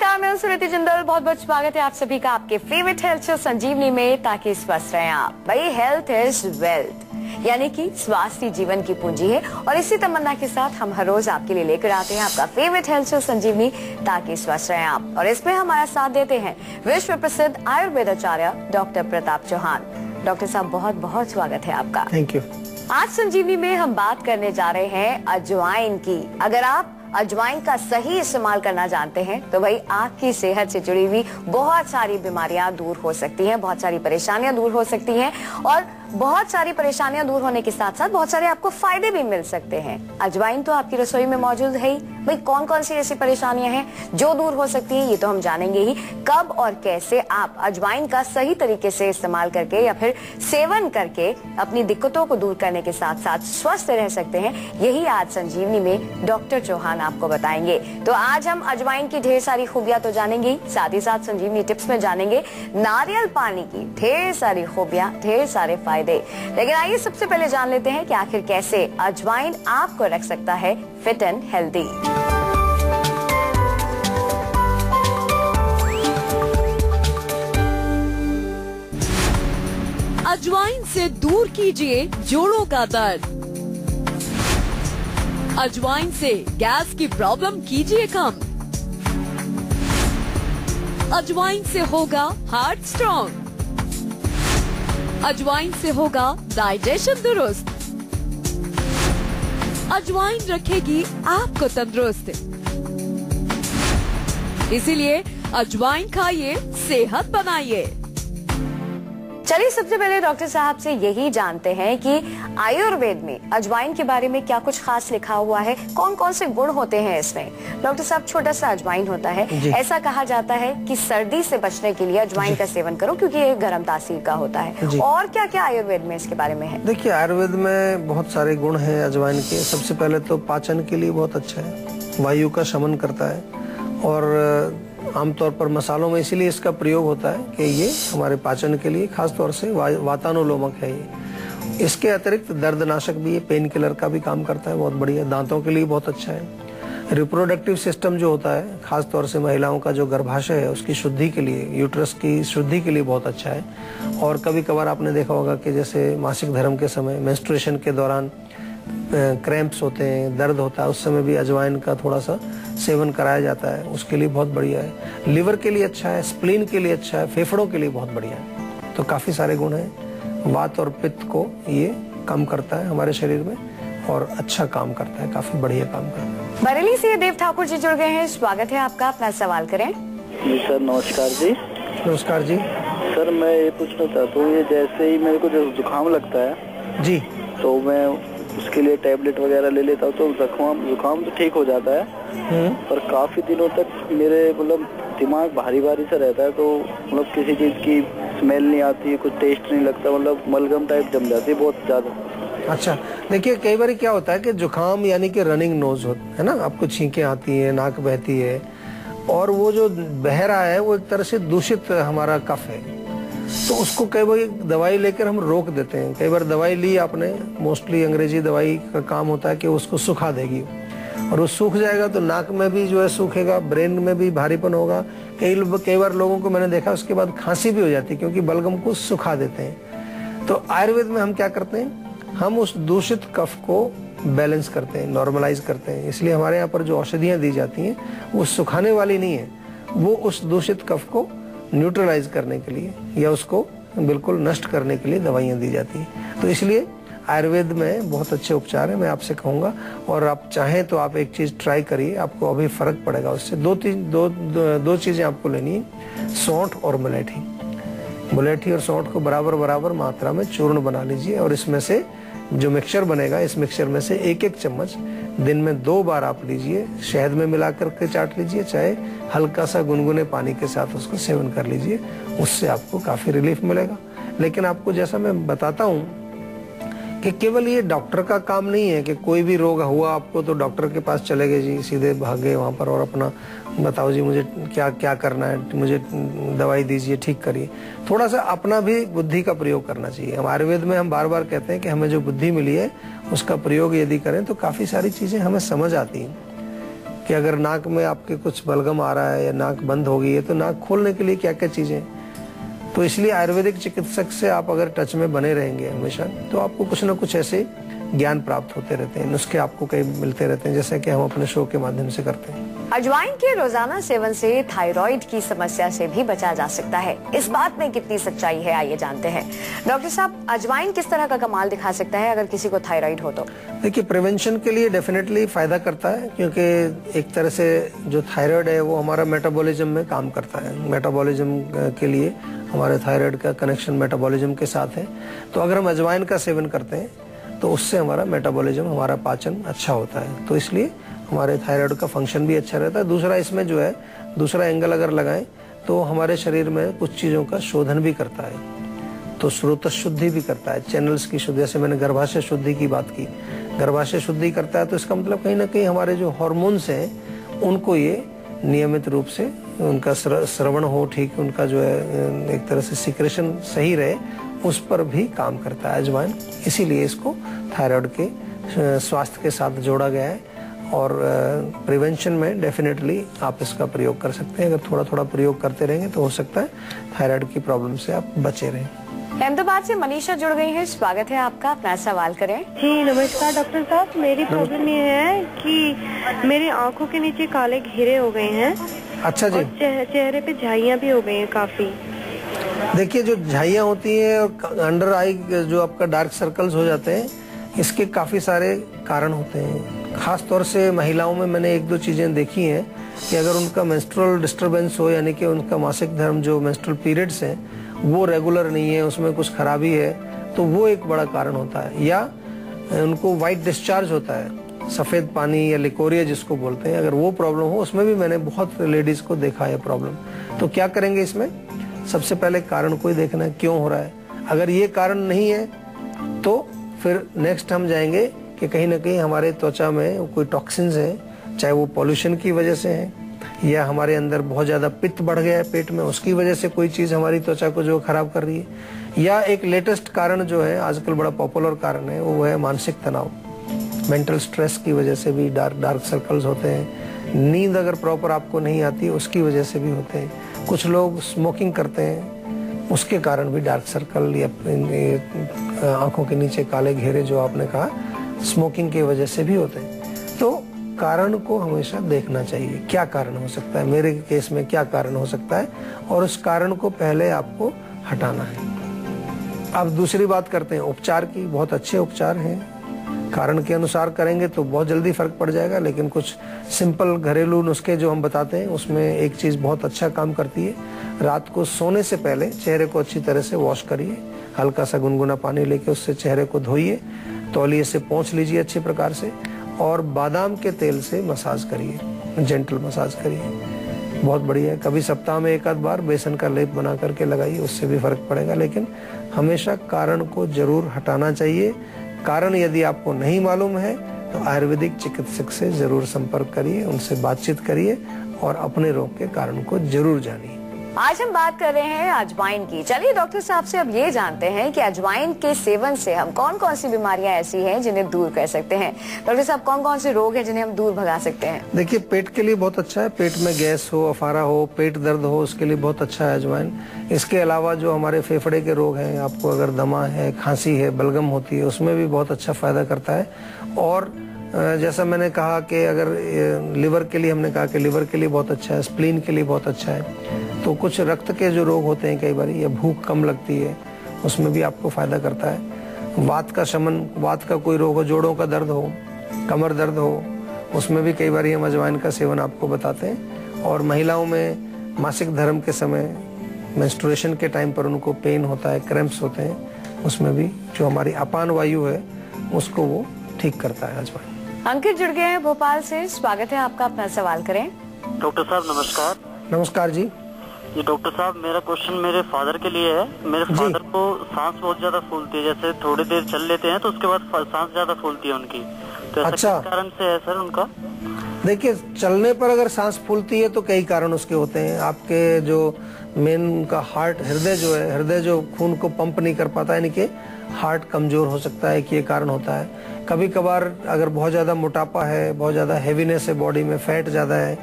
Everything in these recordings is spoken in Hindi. सुनीति जिंदल, बहुत बहुत स्वागत है आप सभी का आपके फेवरेट हेल्थ शो संजीवनी में, ताकि स्वस्थ रहें आप। भाई हेल्थ इज वेल्थ, यानी कि स्वास्थ्य जीवन की पूंजी है और इसी तमन्ना के साथ हम हर रोज आपके लिए लेकर आते हैं आपका फेवरेट हेल्थ शो संजीवनी, ताकि स्वस्थ रहें आप। और इसमें हमारा साथ देते हैं विश्व प्रसिद्ध आयुर्वेदाचार्य डॉक्टर प्रताप चौहान। डॉक्टर साहब, बहुत बहुत स्वागत है आपका। Thank you. आज संजीवनी में हम बात करने जा रहे हैं अजवाइन की। अगर आप अजवाइन का सही इस्तेमाल करना जानते हैं तो भाई आपकी सेहत से जुड़ी हुई बहुत सारी बीमारियां दूर हो सकती हैं, बहुत सारी परेशानियां दूर हो सकती हैं और बहुत सारी परेशानियां दूर होने के साथ साथ बहुत सारे आपको फायदे भी मिल सकते हैं। अजवाइन तो आपकी रसोई में मौजूद है ही, भाई कौन कौन सी ऐसी परेशानियां हैं जो दूर हो सकती हैं ये तो हम जानेंगे ही। कब और कैसे आप अजवाइन का सही तरीके से इस्तेमाल करके या फिर सेवन करके अपनी दिक्कतों को दूर करने के साथ साथ स्वस्थ रह सकते हैं, यही आज संजीवनी में डॉक्टर चौहान आपको बताएंगे। तो आज हम अजवाइन की ढेर सारी खूबियां तो जानेंगे, साथ ही साथ संजीवनी टिप्स में जानेंगे नारियल पानी की ढेर सारी खूबियां, ढेर सारे फायदे। लेकिन आइए सबसे पहले जान लेते हैं कि आखिर कैसे अजवाइन आपको रख सकता है फिट एंड हेल्दी। अजवाइन से दूर कीजिए जोड़ों का दर्द। अजवाइन से गैस की प्रॉब्लम कीजिए कम। अजवाइन से होगा हार्ट स्ट्रॉन्ग। अजवाइन से होगा डाइजेशन दुरुस्त। अजवाइन रखेगी आपको तंदुरुस्त। इसीलिए अजवाइन खाइए, सेहत बनाइए। चलिए सबसे पहले डॉक्टर साहब से यही जानते हैं कि आयुर्वेद में अजवाइन के बारे में क्या कुछ खास लिखा हुआ है, कौन कौन से गुण होते हैं इसमें। डॉक्टर साहब, छोटा सा अजवाइन होता है, ऐसा कहा जाता है कि सर्दी से बचने के लिए अजवाइन का सेवन करो क्योंकि ये गर्म तासीर का होता है। और क्या क्या आयुर्वेद में इसके बारे में है? देखिये, आयुर्वेद में बहुत सारे गुण है अजवाइन के। सबसे पहले तो पाचन के लिए बहुत अच्छा है, वायु का शमन करता है और आमतौर पर मसालों में इसीलिए इसका प्रयोग होता है कि ये हमारे पाचन के लिए खास तौर से वातानुलोमक है ये। इसके अतिरिक्त दर्दनाशक भी है, पेन किलर का भी काम करता है, बहुत बढ़िया। दांतों के लिए बहुत अच्छा है। रिप्रोडक्टिव सिस्टम जो होता है, खास तौर से महिलाओं का जो गर्भाशय है उसकी शुद्धि के लिए, यूट्रस की शुद्धि के लिए बहुत अच्छा है। और कभी कभार आपने देखा होगा कि जैसे मासिक धर्म के समय, मेंस्ट्रुएशन के दौरान क्रैम्प्स होते हैं, दर्द होता है, उस समय भी अजवाइन का थोड़ा सा सेवन कराया जाता है, उसके लिए बहुत बढ़िया है। लिवर के लिए अच्छा है, स्प्लीन के लिए अच्छा है, फेफड़ों के लिए बहुत बढ़िया है। तो काफ़ी सारे गुण हैं। वात और पित्त को ये कम करता है हमारे शरीर में और अच्छा काम करता है, काफ़ी बढ़िया काम करता है। बरेली से देव ठाकुर जी जुड़ गए हैं, स्वागत है आपका। अपना सवाल करें। जी सर, नमस्कार जी। नमस्कार जी। सर मैं ये पूछना चाहता हूँ, ये जैसे ही मेरे को जुकाम लगता है जी तो मैं उसके लिए टैबलेट वगैरह ले लेता हूँ तो जुकाम तो ठीक हो जाता है पर काफ़ी दिनों तक मेरे मतलब दिमाग भारी भारी सा रहता है। तो मतलब किसी चीज़ की स्मेल नहीं आती, कुछ टेस्ट नहीं लगता, मतलब मलगम टाइप जम जाती है बहुत ज़्यादा। अच्छा, देखिए कई बार क्या होता है कि जुकाम यानी कि रनिंग नोज होता है ना, आपको छींकें आती है, नाक बहती है और वो जो बह रहा है वो एक तरह से दूषित हमारा कफ है। तो उसको कई बार दवाई लेकर हम रोक देते हैं। कई बार दवाई ली आपने, मोस्टली अंग्रेजी दवाई का काम होता है कि उसको सुखा देगी और वो सूख जाएगा तो नाक में भी जो है सूखेगा, ब्रेन में भी भारीपन होगा। कई बार लोगों को मैंने देखा उसके बाद खांसी भी हो जाती है क्योंकि बलगम को सुखा देते हैं। तो आयुर्वेद में हम क्या करते हैं, हम उस दूषित कफ को बैलेंस करते हैं, नॉर्मलाइज करते हैं। इसलिए हमारे यहाँ पर जो औषधियाँ दी जाती हैं वो सुखाने वाली नहीं है, वो उस दूषित कफ को न्यूट्रलाइज करने के लिए या उसको बिल्कुल नष्ट करने के लिए दवाइयाँ दी जाती हैं। तो इसलिए आयुर्वेद में बहुत अच्छे उपचार हैं, मैं आपसे कहूँगा। और आप चाहें तो आप एक चीज़ ट्राई करिए, आपको अभी फ़र्क पड़ेगा उससे। दो चीज़ें आपको लेनी है, सौंठ और मुलेठी। मुलेठी और सौंठ को बराबर बराबर मात्रा में चूर्ण बना लीजिए और इसमें से जो मिक्सचर बनेगा, इस मिक्सचर में से एक एक चम्मच दिन में 2 बार आप लीजिए, शहद में मिला करके चाट लीजिए, चाहे हल्का सा गुनगुने पानी के साथ उसको सेवन कर लीजिए, उससे आपको काफ़ी रिलीफ मिलेगा। लेकिन आपको जैसा मैं बताता हूँ कि केवल ये डॉक्टर का काम नहीं है कि कोई भी रोग हुआ आपको तो डॉक्टर के पास चले गए जी, सीधे भागे वहाँ पर और अपना बताओ जी मुझे क्या क्या करना है, मुझे दवाई दीजिए ठीक करिए। थोड़ा सा अपना भी बुद्धि का प्रयोग करना चाहिए। हम आयुर्वेद में हम बार बार कहते हैं कि हमें जो बुद्धि मिली है उसका प्रयोग यदि करें तो काफ़ी सारी चीज़ें हमें समझ आती हैं। कि अगर नाक में आपके कुछ बलगम आ रहा है या नाक बंद हो गई है तो नाक खोलने के लिए क्या क्या चीज़ें, तो इसलिए आयुर्वेदिक चिकित्सक से आप अगर टच में बने रहेंगे हमेशा तो आपको कुछ ना कुछ ऐसे ज्ञान प्राप्त होते रहते हैं, नुस्खे आपको कई मिलते रहते हैं जैसे कि हम अपने शो के माध्यम से करते हैं। अजवाइन के रोजाना सेवन से थायराइड की समस्या से भी बचा जा सकता है, इस बात में कितनी सच्चाई है आइए जानते हैं। डॉक्टर साहब, अजवाइन किस तरह का कमाल दिखा सकता है अगर किसी को थायराइड हो तो? देखिए, प्रिवेंशन के लिए डेफिनेटली फायदा करता है क्योंकि एक तरह से जो थायराइड है वो हमारा मेटाबॉलिज्म में काम करता है। मेटाबॉलिज्म के लिए हमारे थायराइड का कनेक्शन मेटाबॉलिज्म के साथ है, तो अगर हम अजवाइन का सेवन करते हैं तो उससे हमारा मेटाबॉलिज्म, हमारा पाचन अच्छा होता है, तो इसलिए हमारे थायराइड का फंक्शन भी अच्छा रहता है। दूसरा, इसमें जो है दूसरा एंगल अगर लगाएं तो हमारे शरीर में कुछ चीज़ों का शोधन भी करता है, तो स्रोत शुद्धि भी करता है, चैनल्स की शुद्धि। जैसे मैंने गर्भाशय शुद्धि की बात की, गर्भाशय शुद्धि करता है तो इसका मतलब कहीं ना कहीं हमारे जो हॉर्मोन्स हैं उनको ये नियमित रूप से उनका श्रवण हो ठीक, उनका जो है एक तरह से सीक्रेशन सही रहे, उस पर भी काम करता है अजवाइन, इसीलिए इसको थायराइड के स्वास्थ्य के साथ जोड़ा गया है। और प्रिवेंशन में डेफिनेटली आप इसका प्रयोग कर सकते हैं, अगर थोड़ा थोड़ा प्रयोग करते रहेंगे तो हो सकता है थायराइड की प्रॉब्लम से आप बचे रहें। अहमदाबाद से मनीषा जुड़ गई हैं, स्वागत है आपका, अपना सवाल करें। जी नमस्कार डॉक्टर साहब, मेरी प्रॉब्लम ये है कि मेरी आंखों के नीचे काले घेरे हो गए हैं। अच्छा जी। चेहरे पे झाइयाँ भी हो गई हैं काफी। देखिए, जो झाइयाँ होती है और अंडर आई जो आपका डार्क सर्कल्स हो जाते हैं, इसके काफ़ी सारे कारण होते हैं। ख़ास तौर से महिलाओं में मैंने एक दो चीज़ें देखी हैं कि अगर उनका मेंस्ट्रुअल डिस्टर्बेंस हो, यानी कि उनका मासिक धर्म जो मेंस्ट्रुअल पीरियड्स हैं वो रेगुलर नहीं है, उसमें कुछ खराबी है, तो वो एक बड़ा कारण होता है। या उनको वाइट डिस्चार्ज होता है, सफ़ेद पानी या लिकोरिया जिसको बोलते हैं, अगर वो प्रॉब्लम हो, उसमें भी मैंने बहुत लेडीज़ को देखा है प्रॉब्लम। तो क्या करेंगे इसमें? सबसे पहले कारण को ही देखना है क्यों हो रहा है। अगर ये कारण नहीं है तो फिर नेक्स्ट हम जाएंगे कि कहीं ना कहीं हमारे त्वचा में कोई टॉक्सिन्स हैं, चाहे वो पॉल्यूशन की वजह से हैं या हमारे अंदर बहुत ज़्यादा पित्त बढ़ गया है पेट में, उसकी वजह से कोई चीज़ हमारी त्वचा को जो ख़राब कर रही है। या एक लेटेस्ट कारण जो है आजकल बड़ा पॉपुलर कारण है वो है मानसिक तनाव, मेंटल स्ट्रेस की वजह से भी डार्क सर्कल्स होते हैं। नींद अगर प्रॉपर आपको नहीं आती उसकी वजह से भी होते हैं। कुछ लोग स्मोकिंग करते हैं, उसके कारण भी डार्क सर्कल या आंखों के नीचे काले घेरे जो आपने कहा स्मोकिंग की वजह से भी होते हैं। तो कारण को हमेशा देखना चाहिए, क्या कारण हो सकता है, मेरे केस में क्या कारण हो सकता है, और उस कारण को पहले आपको हटाना है। अब दूसरी बात करते हैं उपचार की। बहुत अच्छे उपचार हैं, कारण के अनुसार करेंगे तो बहुत जल्दी फर्क पड़ जाएगा, लेकिन कुछ सिंपल घरेलू नुस्खे जो हम बताते हैं उसमें एक चीज़ बहुत अच्छा काम करती है। रात को सोने से पहले चेहरे को अच्छी तरह से वॉश करिए, हल्का सा गुनगुना पानी लेके उससे चेहरे को धोइए, तौलिए से पोंछ लीजिए अच्छे प्रकार से, और बादाम के तेल से मसाज करिए, जेंटल मसाज करिए, बहुत बढ़िया है। कभी सप्ताह में एक आध बार बेसन का लेप बना करके लगाइए, उससे भी फर्क पड़ेगा। लेकिन हमेशा कारण को जरूर हटाना चाहिए। कारण यदि आपको नहीं मालूम है तो आयुर्वेदिक चिकित्सक से ज़रूर संपर्क करिए, उनसे बातचीत करिए और अपने रोग के कारण को जरूर जानिए। आज हम बात कर रहे हैं अजवाइन की। चलिए डॉक्टर साहब से अब ये जानते हैं कि अजवाइन के सेवन से हम कौन कौन सी बीमारियां ऐसी हैं जिन्हें दूर कर सकते हैं। डॉक्टर साहब, कौन कौन से रोग हैं जिन्हें हम दूर भगा सकते हैं? देखिए, पेट के लिए बहुत अच्छा है, पेट में गैस हो, अफारा हो, पेट दर्द हो, उसके लिए बहुत अच्छा है अजवाइन। इसके अलावा जो हमारे फेफड़े के रोग हैं, आपको अगर दमा है, खांसी है, बलगम होती है, उसमें भी बहुत अच्छा फायदा करता है। और जैसा मैंने कहा कि अगर लिवर के लिए, हमने कहा कि लिवर के लिए बहुत अच्छा है, स्प्लीन के लिए बहुत अच्छा है। तो कुछ रक्त के जो रोग होते हैं कई बार, या भूख कम लगती है, उसमें भी आपको फ़ायदा करता है। वात का शमन, वात का कोई रोग हो, जोड़ों का दर्द हो, कमर दर्द हो, उसमें भी कई बार हम अजवाइन का सेवन आपको बताते हैं। और महिलाओं में मासिक धर्म के समय, मेंस्ट्रुएशन के टाइम पर उनको पेन होता है, क्रैम्प्स होते हैं, उसमें भी जो हमारी अपान वायु है उसको वो ठीक करता है अजवाइन। अंकित जुड़ गए हैं भोपाल से, स्वागत है आपका, अपना सवाल करें। डॉक्टर साहब नमस्कार। नमस्कार जी। ये डॉक्टर साहब, मेरा क्वेश्चन मेरे फादर के लिए है। मेरे फादर को सांस बहुत ज्यादा फूलती है, जैसे थोड़ी देर चल लेते हैं तो उसके बाद सांस ज्यादा फूलती है उनकी, तो ऐसा किस कारण से है सर उनका? देखिए, चलने पर अगर सांस फूलती है तो कई कारण उसके होते हैं। आपके जो मेन का हार्ट, हृदय जो है, हृदय जो खून को पंप नहीं कर पाता है, यानी कि हार्ट कमज़ोर हो सकता है कि ये कारण होता है। कभी कभार अगर बहुत ज़्यादा मोटापा है, बहुत ज़्यादा हैवीनेस है, बॉडी में फैट ज़्यादा है,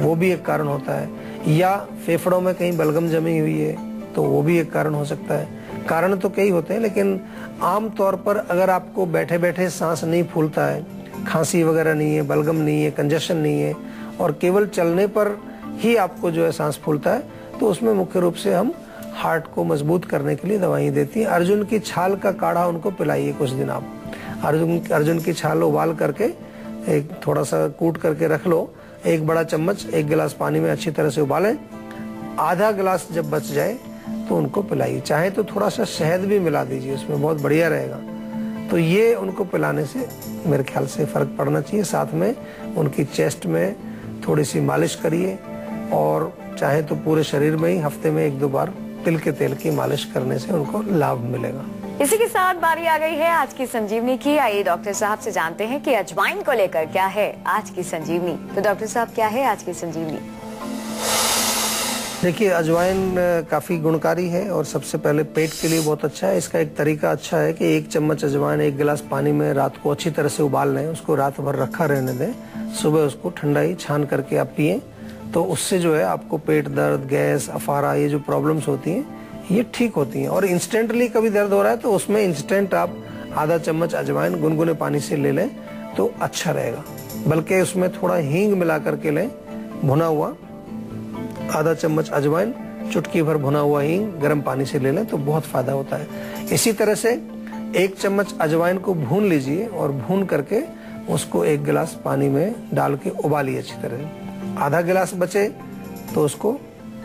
वो भी एक कारण होता है। या फेफड़ों में कहीं बलगम जमी हुई है तो वो भी एक कारण हो सकता है। कारण तो कई होते हैं, लेकिन आम तौर पर अगर आपको बैठे बैठे सांस नहीं फूलता है, खांसी वगैरह नहीं है, बलगम नहीं है, कंजेशन नहीं है, और केवल चलने पर ही आपको जो है सांस फूलता है, तो उसमें मुख्य रूप से हम हार्ट को मजबूत करने के लिए दवाइयाँ देती हैं। अर्जुन की छाल का काढ़ा उनको पिलाइए कुछ दिन आप। अर्जुन की छाल उबाल करके एक थोड़ा सा कूट करके रख लो, एक बड़ा चम्मच एक गिलास पानी में अच्छी तरह से उबालें, आधा गिलास जब बच जाए तो उनको पिलाइए। चाहे तो थोड़ा सा शहद भी मिला दीजिए उसमें, बहुत बढ़िया रहेगा। तो ये उनको पिलाने से मेरे ख्याल से फ़र्क पड़ना चाहिए। साथ में उनकी चेस्ट में थोड़ी सी मालिश करिए, और चाहे तो पूरे शरीर में ही हफ्ते में 1-2 बार तिल के तेल की मालिश करने से उनको लाभ मिलेगा। इसी के साथ बारी आ गई है आज की संजीवनी की। आइए डॉक्टर साहब से जानते हैं कि अजवाइन को लेकर क्या है आज की संजीवनी। तो डॉक्टर साहब, क्या है आज की संजीवनी? देखिए, अजवाइन काफ़ी गुणकारी है और सबसे पहले पेट के लिए बहुत अच्छा है। इसका एक तरीका अच्छा है कि 1 चम्मच अजवाइन 1 गिलास पानी में रात को अच्छी तरह से उबाल लें, उसको रात भर रखा रहने दें, सुबह उसको ठंडा ही छान करके आप पिए, तो उससे जो है आपको पेट दर्द, गैस, अफारा, ये जो प्रॉब्लम्स होती हैं ये ठीक होती हैं। और इंस्टेंटली कभी दर्द हो रहा है तो उसमें इंस्टेंट आप आधा चम्मच अजवाइन गुनगुने पानी से ले लें तो अच्छा रहेगा। बल्कि उसमें थोड़ा हींग मिला करके लें, भुना हुआ आधा चम्मच अजवाइन, चुटकी भर भुना हुआ हींग गर्म पानी से ले लें तो बहुत फ़ायदा होता है। इसी तरह से 1 चम्मच अजवाइन को भून लीजिए और भून करके उसको 1 गिलास पानी में डाल के उबालिए अच्छी तरह। आधा गिलास बचे तो उसको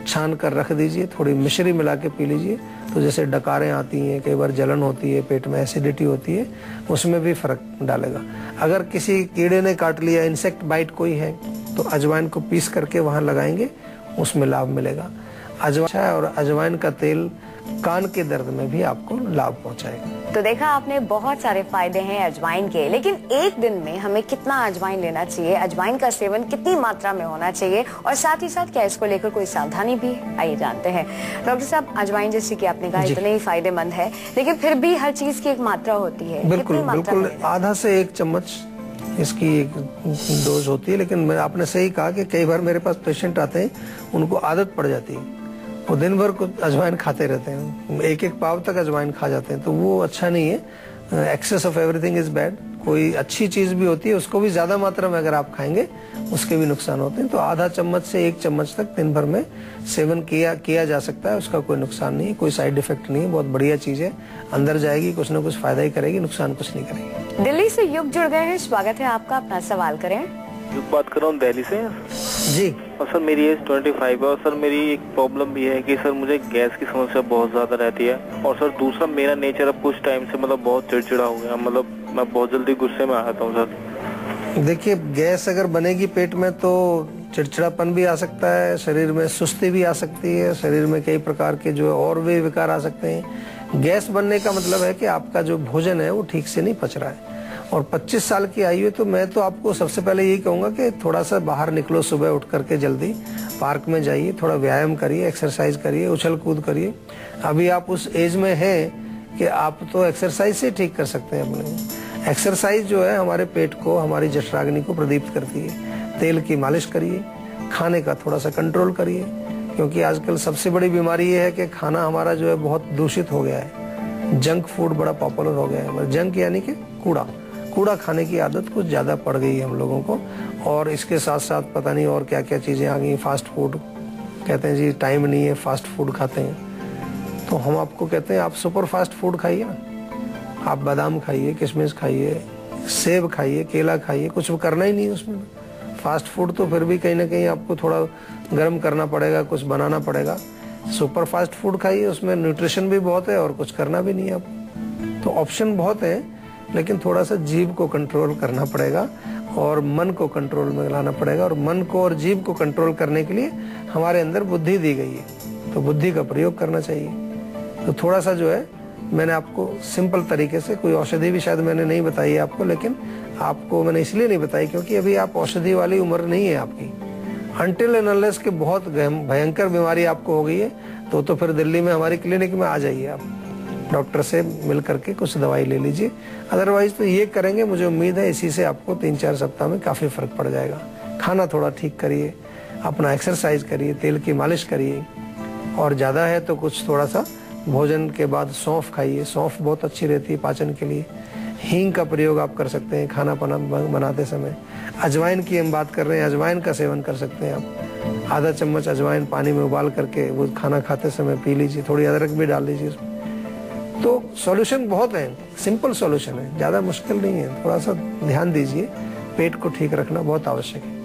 छान कर रख दीजिए, थोड़ी मिश्री मिला के पी लीजिए, तो जैसे डकारें आती हैं, कई बार जलन होती है, पेट में एसिडिटी होती है, उसमें भी फ़र्क डालेगा। अगर किसी कीड़े ने काट लिया, इंसेक्ट बाइट कोई है, तो अजवाइन को पीस करके वहाँ लगाएंगे, उसमें लाभ मिलेगा। अजवाइन और अजवाइन का तेल कान के दर्द में भी आपको लाभ पहुँचाएगा। तो देखा आपने, बहुत सारे फायदे हैं अजवाइन के, लेकिन एक दिन में हमें कितना अजवाइन लेना चाहिए, अजवाइन का सेवन कितनी मात्रा में होना चाहिए, और साथ ही साथ क्या इसको लेकर कोई सावधानी भी, आइए जानते हैं। डॉक्टर साहब, अजवाइन जैसे कि आपने कहा इतने ही फायदेमंद है, लेकिन फिर भी हर चीज की एक मात्रा होती है। बिल्कुल बिल्कुल, 1/2 से 1 चम्मच इसकी एक डोज होती है। लेकिन आपने सही कहा कि कई बार मेरे पास पेशेंट आते हैं, उनको आदत पड़ जाती है, वो दिन भर कुछ अजवाइन खाते रहते हैं, 1-1 पाव तक अजवाइन खा जाते हैं, तो वो अच्छा नहीं है। Excess of everything is bad. कोई अच्छी चीज़ भी होती है, उसको भी ज़्यादा मात्रा में अगर आप खाएंगे उसके भी नुकसान होते हैं। तो 1/2 चम्मच से 1 चम्मच तक दिन भर में सेवन किया जा सकता है, उसका कोई नुकसान नहीं है, कोई साइड इफेक्ट नहीं है, बहुत बढ़िया चीज़ है। अंदर जाएगी, कुछ ना कुछ फायदा ही करेगी, नुकसान कुछ नहीं करेगी। दिल्ली से युग जुड़ गए हैं, स्वागत है आपका, अपना सवाल करें। युग बात कर रहा हूँ दिल्ली से जी। और सर मेरी एज 25 है, और सर मेरी एक प्रॉब्लम भी है कि सर मुझे गैस की समस्या बहुत ज़्यादा रहती है, और सर दूसरा मेरा नेचर अब कुछ टाइम से मतलब बहुत चिड़चिड़ा हो गया, मतलब मैं बहुत जल्दी गुस्से में आ जाता हूँ सर। देखिए, गैस अगर बनेगी पेट में तो चिड़चिड़ापन भी आ सकता है, शरीर में सुस्ती भी आ सकती है, शरीर में कई प्रकार के जो है और भी विकार आ सकते हैं। गैस बनने का मतलब है कि आपका जो भोजन है वो ठीक से नहीं पच रहा है। और 25 साल की आयु है तो मैं तो आपको सबसे पहले यही कहूँगा कि थोड़ा सा बाहर निकलो, सुबह उठ करके जल्दी पार्क में जाइए, थोड़ा व्यायाम करिए, एक्सरसाइज करिए, उछल कूद करिए। अभी आप उस एज में हैं कि आप तो एक्सरसाइज से ठीक कर सकते हैं अपने। एक्सरसाइज जो है हमारे पेट को, हमारी जठराग्नि को प्रदीप्त करती है। तेल की मालिश करिए, खाने का थोड़ा सा कंट्रोल करिए, क्योंकि आजकल सबसे बड़ी बीमारी ये है कि खाना हमारा जो है बहुत दूषित हो गया है, जंक फूड बड़ा पॉपुलर हो गया है। जंक यानी कि कूड़ा खाने की आदत कुछ ज़्यादा पड़ गई है हम लोगों को, और इसके साथ साथ पता नहीं और क्या क्या चीज़ें आ गई। फास्ट फूड कहते हैं जी, टाइम नहीं है, फास्ट फूड खाते हैं। तो हम आपको कहते हैं आप सुपर फास्ट फूड खाइए, आप बादाम खाइए, किशमिश खाइए, सेब खाइए, केला खाइए, कुछ करना ही नहीं है उसमें। फास्ट फूड तो फिर भी कहीं ना कहीं आपको थोड़ा गर्म करना पड़ेगा, कुछ बनाना पड़ेगा। सुपर फास्ट फूड खाइए, उसमें न्यूट्रिशन भी बहुत है और कुछ करना भी नहीं है आपको। तो ऑप्शन बहुत हैं, लेकिन थोड़ा सा जीभ को कंट्रोल करना पड़ेगा और मन को कंट्रोल में लाना पड़ेगा। और मन को और जीभ को कंट्रोल करने के लिए हमारे अंदर बुद्धि दी गई है, तो बुद्धि का प्रयोग करना चाहिए। तो थोड़ा सा जो है, मैंने आपको सिंपल तरीके से, कोई औषधि भी शायद मैंने नहीं बताई है आपको, लेकिन आपको मैंने इसलिए नहीं बताई क्योंकि अभी आप औषधि वाली उम्र नहीं है आपकी। अनटिल एंड अनलेस की बहुत भयंकर बीमारी आपको हो गई है तो फिर दिल्ली में हमारी क्लिनिक में आ जाइए, आप डॉक्टर से मिल करके कुछ दवाई ले लीजिए। अदरवाइज तो ये करेंगे, मुझे उम्मीद है इसी से आपको 3-4 सप्ताह में काफ़ी फर्क पड़ जाएगा। खाना थोड़ा ठीक करिए, अपना एक्सरसाइज करिए, तेल की मालिश करिए, और ज़्यादा है तो कुछ थोड़ा सा भोजन के बाद सौंफ खाइए। सौंफ बहुत अच्छी रहती है पाचन के लिए। हींग का प्रयोग आप कर सकते हैं खाना बनाते समय। अजवाइन की हम बात कर रहे हैं, अजवाइन का सेवन कर सकते हैं आप। आधा चम्मच अजवाइन पानी में उबाल करके वो खाना खाते समय पी लीजिए, थोड़ी अदरक भी डाल लीजिए उसमें। तो सॉल्यूशन बहुत है, सिंपल सॉल्यूशन है, ज़्यादा मुश्किल नहीं है। थोड़ा सा ध्यान दीजिए, पेट को ठीक रखना बहुत आवश्यक है।